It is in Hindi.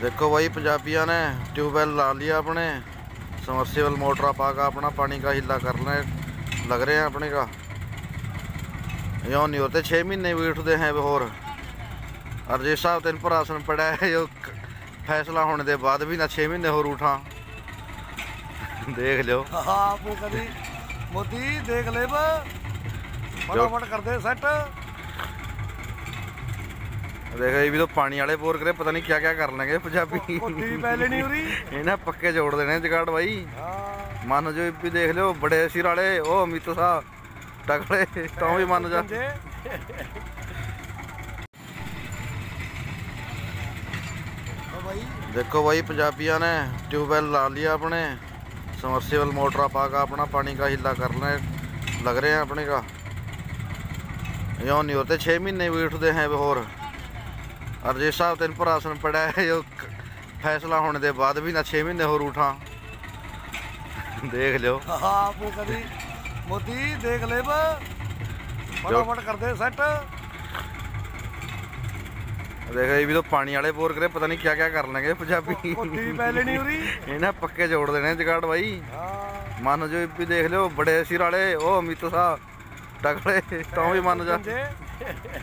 देखो भाई पंजाबिया ने ट्यूबवेल ला लिया अपने, समरसेबल मोटर पा का अपना पानी का हिला करने लग रहे हैं अपने का। यो नहीं होते 6 महीने भी उठते हैं होर। और जिस हिसाब तेन भरासन पड़ा है जो फैसला होने के बाद भी ना 6 महीने होर उठा। देख लो मोदी, देख ले फटाफट कर दे सेट। देखो ये भी तो पानी वाले बोर करे, पता नहीं क्या क्या कर लेंगे पंजाबी। पहले नहीं हो रही इन्हें पक्के जोड़ देने जगाड़ भाई। मानो जो भी देख लो बड़े सिर वाले ओ अमित साहब टकड़े तो भी मानो जा। देखो भाई पंजाबिया ने ट्यूबवेल ला लिया अपने, समरसेबल मोटर पा का अपना पानी का हिला करने लग रहे हैं अपने का। यो नहीं होते 6 महीने भी उठते हैं होर। और जिस हिसाब तेन भरासन पड़ा है जो फैसला होने के बाद भी ना 6 महीने होर उठा। देख लो मोदी, देख ले फटाफट कर दे सेट। देखो ये भी तो पानी वाले बोर करे, पता नहीं क्या क्या कर लेंगे पंजाबी। पहले नहीं हो रही इन्हें पक्के जोड़ देने जगाड़ भाई। मानो जो भी देख लो बड़े सिर वाले ओ अमित साहब टकड़े तो भी मानो जा।